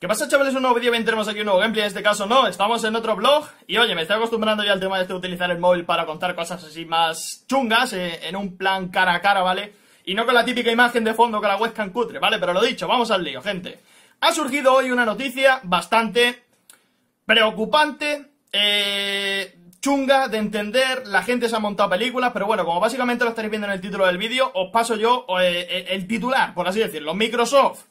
¿Qué pasa, chavales? Un nuevo vídeo, bien, tenemos aquí un nuevo gameplay. En este caso no, estamos en otro vlog. Y oye, me estoy acostumbrando ya al tema de utilizar el móvil para contar cosas así más chungas, en un plan cara a cara, ¿vale? Y no con la típica imagen de fondo con la webcam cutre, ¿vale? Pero lo dicho, vamos al lío, gente. Ha surgido hoy una noticia bastante preocupante, chunga de entender. La gente se ha montado películas, pero bueno, como básicamente lo estaréis viendo en el título del vídeo, os paso yo el titular, por así decirlo. Microsoft,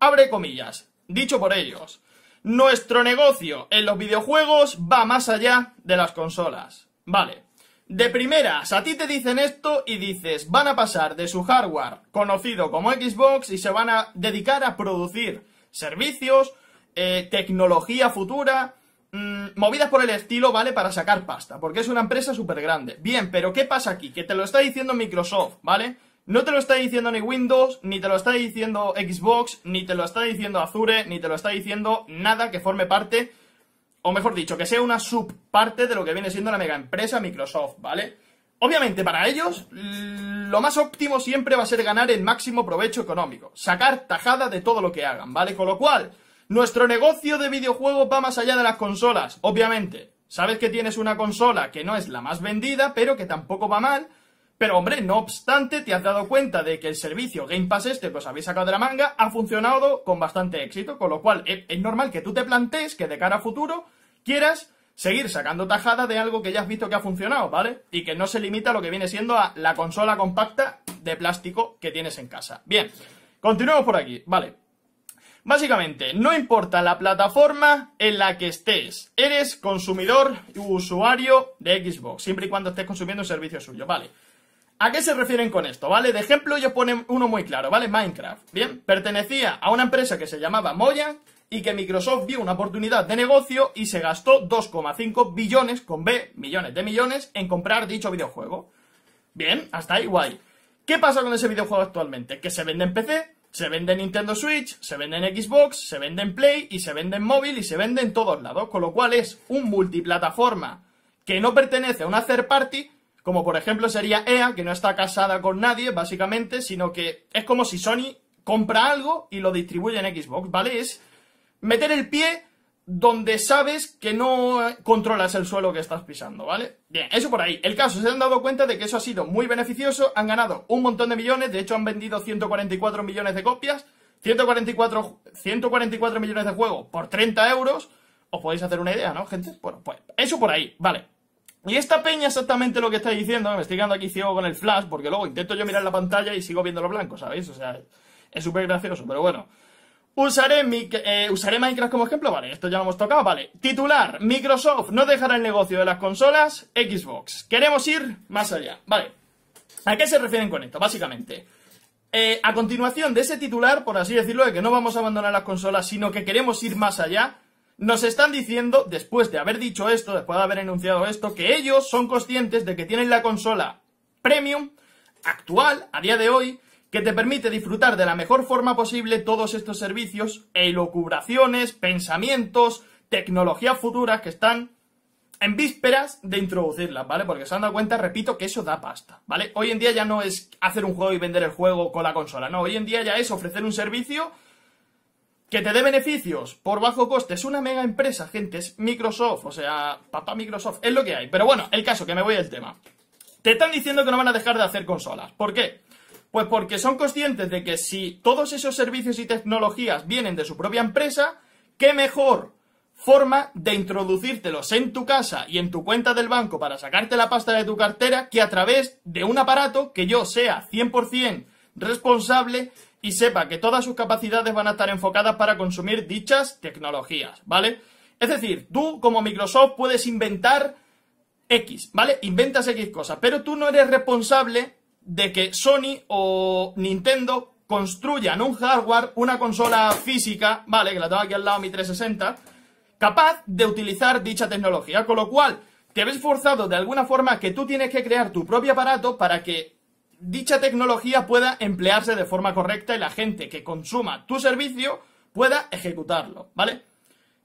abre comillas, dicho por ellos: nuestro negocio en los videojuegos va más allá de las consolas. Vale, de primeras a ti te dicen esto y dices, van a pasar de su hardware conocido como Xbox y se van a dedicar a producir servicios, tecnología futura, movidas por el estilo, ¿vale? Para sacar pasta, porque es una empresa súper grande. Bien, pero ¿qué pasa aquí? Que te lo está diciendo Microsoft, ¿vale? No te lo está diciendo ni Windows, ni te lo está diciendo Xbox, ni te lo está diciendo Azure, ni te lo está diciendo nada que forme parte, o mejor dicho, que sea una subparte de lo que viene siendo la mega empresa Microsoft, ¿vale? Obviamente para ellos lo más óptimo siempre va a ser ganar el máximo provecho económico, sacar tajada de todo lo que hagan, ¿vale? Con lo cual, nuestro negocio de videojuegos va más allá de las consolas, obviamente. Sabes que tienes una consola que no es la más vendida, pero que tampoco va mal. Pero hombre, no obstante, te has dado cuenta de que el servicio Game Pass este que os habéis sacado de la manga ha funcionado con bastante éxito, con lo cual es normal que tú te plantees que de cara a futuro quieras seguir sacando tajada de algo que ya has visto que ha funcionado, ¿vale? Y que no se limita a lo que viene siendo a la consola compacta de plástico que tienes en casa. Bien, continuemos por aquí, ¿vale? Básicamente, no importa la plataforma en la que estés, eres consumidor y usuario de Xbox, siempre y cuando estés consumiendo un servicio suyo, ¿vale? ¿A qué se refieren con esto? ¿Vale? De ejemplo ellos ponen uno muy claro, ¿vale? Minecraft, bien, pertenecía a una empresa que se llamaba Mojang y que Microsoft vio una oportunidad de negocio y se gastó 2,5 billones, con B, millones de millones, en comprar dicho videojuego. Bien, hasta ahí guay. ¿Qué pasa con ese videojuego actualmente? Que se vende en PC, se vende en Nintendo Switch, se vende en Xbox, se vende en Play y se vende en móvil y se vende en todos lados, con lo cual es un multiplataforma que no pertenece a una third party, como por ejemplo sería EA, que no está casada con nadie, básicamente, sino que es como si Sony compra algo y lo distribuye en Xbox, ¿vale? Es meter el pie donde sabes que no controlas el suelo que estás pisando, ¿vale? Bien, eso por ahí. El caso, se han dado cuenta de que eso ha sido muy beneficioso, han ganado un montón de millones, de hecho han vendido 144 millones de copias, 144 millones de juegos por 30 euros, os podéis hacer una idea, ¿no, gente? Bueno, pues eso por ahí, ¿vale? Y esta peña exactamente lo que está diciendo, me estoy quedando aquí ciego con el flash, porque luego intento yo mirar la pantalla y sigo viendo lo blanco, ¿sabéis? O sea, es súper gracioso, pero bueno. ¿Usaré Minecraft como ejemplo? Vale, esto ya lo hemos tocado, vale. Titular, Microsoft no dejará el negocio de las consolas, Xbox. Queremos ir más allá, vale. ¿A qué se refieren con esto? Básicamente, a continuación de ese titular, por así decirlo, de que no vamos a abandonar las consolas, sino que queremos ir más allá, nos están diciendo, después de haber dicho esto, después de haber enunciado esto, que ellos son conscientes de que tienen la consola premium actual, a día de hoy, que te permite disfrutar de la mejor forma posible todos estos servicios, elucubraciones, pensamientos, tecnologías futuras que están en vísperas de introducirlas, ¿vale? Porque se han dado cuenta, repito, que eso da pasta, ¿vale? Hoy en día ya no es hacer un juego y vender el juego con la consola, no, hoy en día ya es ofrecer un servicio que te dé beneficios por bajo coste. Es una mega empresa, gente, es Microsoft, o sea, papá Microsoft, es lo que hay. Pero bueno, el caso, que me voy del tema. Te están diciendo que no van a dejar de hacer consolas. ¿Por qué? Pues porque son conscientes de que si todos esos servicios y tecnologías vienen de su propia empresa, ¿qué mejor forma de introducírtelos en tu casa y en tu cuenta del banco para sacarte la pasta de tu cartera que a través de un aparato que yo sea 100% responsable y sepa que todas sus capacidades van a estar enfocadas para consumir dichas tecnologías, ¿vale? Es decir, tú como Microsoft puedes inventar X, ¿vale? Inventas X cosas, pero tú no eres responsable de que Sony o Nintendo construyan un hardware, una consola física, ¿vale? Que la tengo aquí al lado, mi 360, capaz de utilizar dicha tecnología, con lo cual te ves forzado de alguna forma que tú tienes que crear tu propio aparato para que dicha tecnología pueda emplearse de forma correcta y la gente que consuma tu servicio pueda ejecutarlo, ¿vale?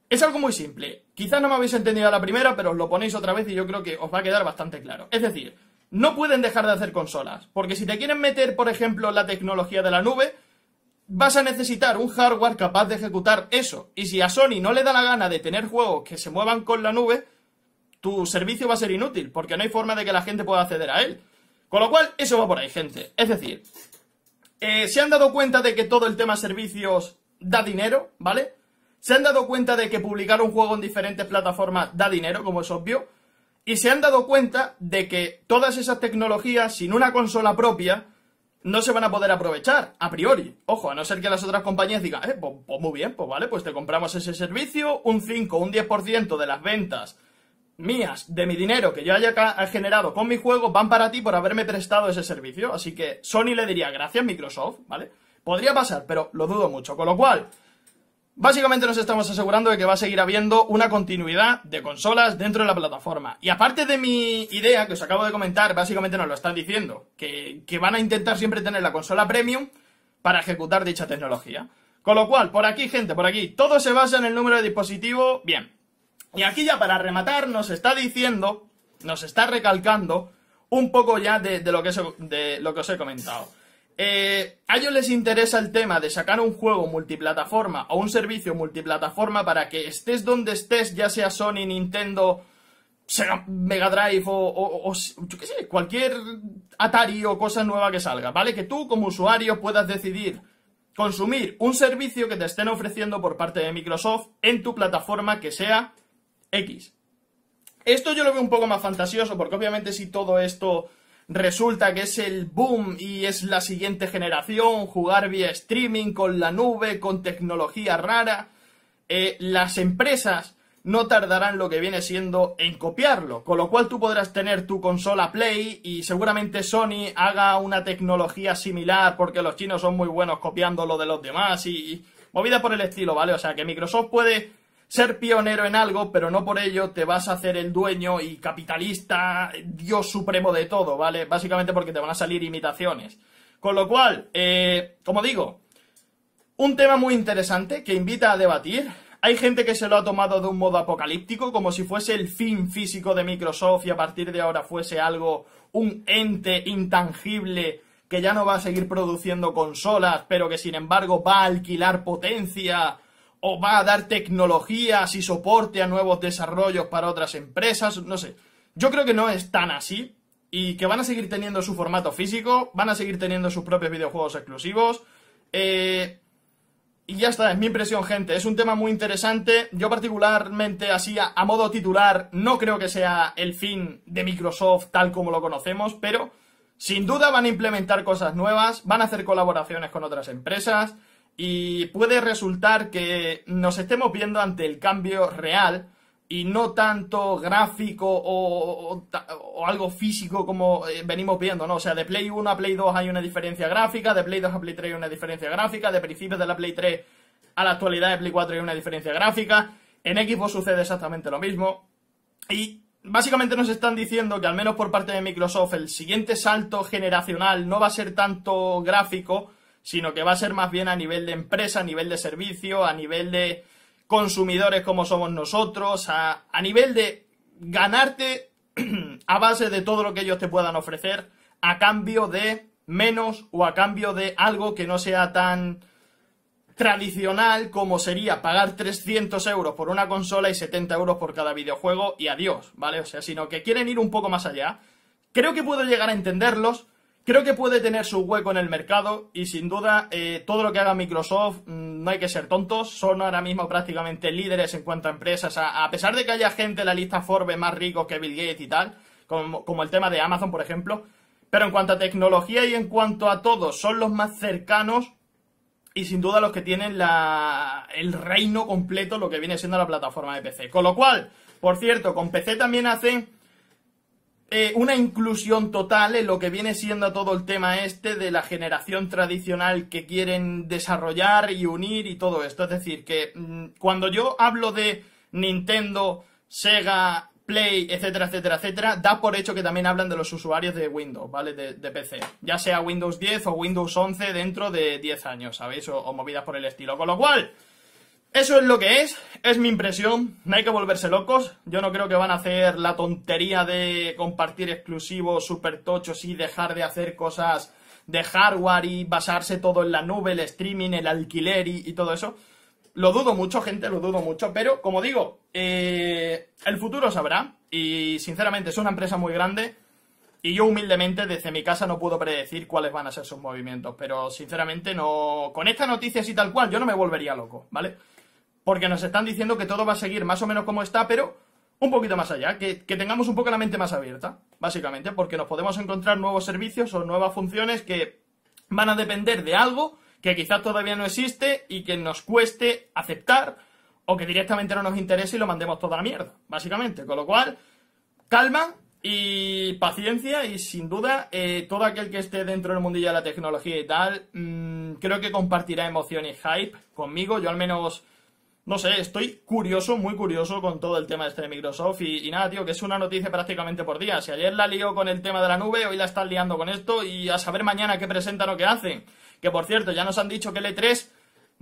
Es algo muy simple. Quizás no me habéis entendido a la primera, pero os lo ponéis otra vez y yo creo que os va a quedar bastante claro. Es decir, no pueden dejar de hacer consolas, porque si te quieren meter, por ejemplo, la tecnología de la nube, vas a necesitar un hardware capaz de ejecutar eso. Y si a Sony no le da la gana de tener juegos que se muevan con la nube, tu servicio va a ser inútil, porque no hay forma de que la gente pueda acceder a él. Con lo cual, eso va por ahí, gente. Es decir, se han dado cuenta de que todo el tema servicios da dinero, ¿vale? Se han dado cuenta de que publicar un juego en diferentes plataformas da dinero, como es obvio. Y se han dado cuenta de que todas esas tecnologías, sin una consola propia, no se van a poder aprovechar, a priori. Ojo, a no ser que las otras compañías digan, pues muy bien, pues vale, pues te compramos ese servicio, un 5, un 10% de las ventas mías, de mi dinero que yo haya generado con mi juego, van para ti por haberme prestado ese servicio. Así que Sony le diría, gracias Microsoft, ¿vale? Podría pasar, pero lo dudo mucho. Con lo cual, básicamente nos estamos asegurando de que va a seguir habiendo una continuidad de consolas dentro de la plataforma. Y aparte de mi idea que os acabo de comentar, básicamente nos lo están diciendo, que van a intentar siempre tener la consola premium para ejecutar dicha tecnología. Con lo cual, por aquí, gente, por aquí, todo se basa en el número de dispositivos, bien. Y aquí ya para rematar nos está diciendo, nos está recalcando un poco ya de lo que os he comentado. A ellos les interesa el tema de sacar un juego multiplataforma o un servicio multiplataforma para que estés donde estés, ya sea Sony, Nintendo, Sega, Mega Drive o yo qué sé, cualquier Atari o cosa nueva que salga, ¿vale? Que tú como usuario puedas decidir consumir un servicio que te estén ofreciendo por parte de Microsoft en tu plataforma que sea X. Esto yo lo veo un poco más fantasioso, porque obviamente si todo esto resulta que es el boom y es la siguiente generación, jugar vía streaming, con la nube, con tecnología rara, las empresas no tardarán lo que viene siendo en copiarlo, con lo cual tú podrás tener tu consola Play y seguramente Sony haga una tecnología similar, porque los chinos son muy buenos copiando lo de los demás y movida por el estilo, ¿vale? O sea que Microsoft puede ser pionero en algo, pero no por ello te vas a hacer el dueño y capitalista, dios supremo de todo, ¿vale? Básicamente porque te van a salir imitaciones. Con lo cual, como digo, un tema muy interesante que invita a debatir. Hay gente que se lo ha tomado de un modo apocalíptico, como si fuese el fin físico de Microsoft y a partir de ahora fuese algo, un ente intangible que ya no va a seguir produciendo consolas, pero que sin embargo va a alquilar potencia o va a dar tecnologías y soporte a nuevos desarrollos para otras empresas, no sé. Yo creo que no es tan así y que van a seguir teniendo su formato físico, van a seguir teniendo sus propios videojuegos exclusivos. Y ya está, es mi impresión, gente. Es un tema muy interesante. Yo particularmente, así a modo titular, no creo que sea el fin de Microsoft tal como lo conocemos, pero sin duda van a implementar cosas nuevas, van a hacer colaboraciones con otras empresas. Y puede resultar que nos estemos viendo ante el cambio real y no tanto gráfico o algo físico como venimos viendo, ¿no? O sea, de Play 1 a Play 2 hay una diferencia gráfica, de Play 2 a Play 3 hay una diferencia gráfica, de principios de la Play 3 a la actualidad de Play 4 hay una diferencia gráfica, en Xbox sucede exactamente lo mismo. Y básicamente nos están diciendo que al menos por parte de Microsoft el siguiente salto generacional no va a ser tanto gráfico, sino que va a ser más bien a nivel de empresa, a nivel de servicio, a nivel de consumidores como somos nosotros, a nivel de ganarte a base de todo lo que ellos te puedan ofrecer a cambio de menos o a cambio de algo que no sea tan tradicional como sería pagar 300 euros por una consola y 70 euros por cada videojuego y adiós, ¿vale? O sea, sino que quieren ir un poco más allá. Creo que puedo llegar a entenderlos. Creo que puede tener su hueco en el mercado y sin duda todo lo que haga Microsoft, no hay que ser tontos, son ahora mismo prácticamente líderes en cuanto a empresas, a pesar de que haya gente en la lista Forbes más ricos que Bill Gates y tal, como el tema de Amazon por ejemplo, pero en cuanto a tecnología y en cuanto a todo son los más cercanos y sin duda los que tienen el reino completo, lo que viene siendo la plataforma de PC. Con lo cual, por cierto, con PC también hacen una inclusión total en lo que viene siendo todo el tema este de la generación tradicional que quieren desarrollar y unir y todo esto. Es decir, que cuando yo hablo de Nintendo, Sega, Play, etcétera, etcétera, etcétera, da por hecho que también hablan de los usuarios de Windows, ¿vale? De PC. Ya sea Windows 10 o Windows 11 dentro de 10 años, ¿sabéis? O movidas por el estilo. Con lo cual, eso es lo que es mi impresión, no hay que volverse locos, yo no creo que van a hacer la tontería de compartir exclusivos super tochos y dejar de hacer cosas de hardware y basarse todo en la nube, el streaming, el alquiler y todo eso. Lo dudo mucho, gente, lo dudo mucho, pero como digo, el futuro sabrá y sinceramente es una empresa muy grande y yo humildemente desde mi casa no puedo predecir cuáles van a ser sus movimientos, pero sinceramente no, con estas noticias y tal cual yo no me volvería loco, ¿vale? Porque nos están diciendo que todo va a seguir más o menos como está, pero un poquito más allá, que tengamos un poco la mente más abierta, básicamente, porque nos podemos encontrar nuevos servicios o nuevas funciones que van a depender de algo que quizás todavía no existe y que nos cueste aceptar o que directamente no nos interese y lo mandemos toda la mierda, básicamente. Con lo cual, calma y paciencia y sin duda todo aquel que esté dentro del mundillo de la tecnología y tal, creo que compartirá emoción y hype conmigo. Yo al menos, no sé, estoy curioso, muy curioso con todo el tema este de Microsoft y nada, tío, que es una noticia prácticamente por día. Si ayer la lió con el tema de la nube, hoy la están liando con esto y a saber mañana qué presentan o qué hacen. Que por cierto, ya nos han dicho que el E3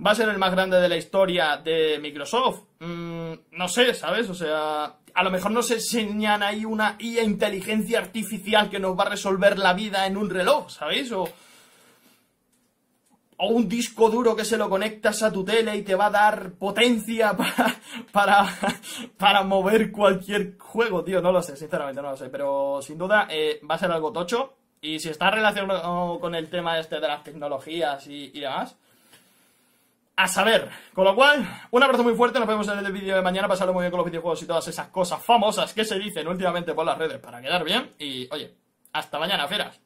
va a ser el más grande de la historia de Microsoft. No sé, ¿sabes? O sea, a lo mejor nos enseñan ahí una IA, inteligencia artificial, que nos va a resolver la vida en un reloj, ¿sabéis? O un disco duro que se lo conectas a tu tele y te va a dar potencia para mover cualquier juego, tío. No lo sé, sinceramente no lo sé. Pero sin duda va a ser algo tocho. Y si está relacionado con el tema este de las tecnologías y demás, a saber. Con lo cual, un abrazo muy fuerte. Nos vemos en el vídeo de mañana. Pasarlo muy bien con los videojuegos y todas esas cosas famosas que se dicen últimamente por las redes para quedar bien. Y, oye, hasta mañana, fieras.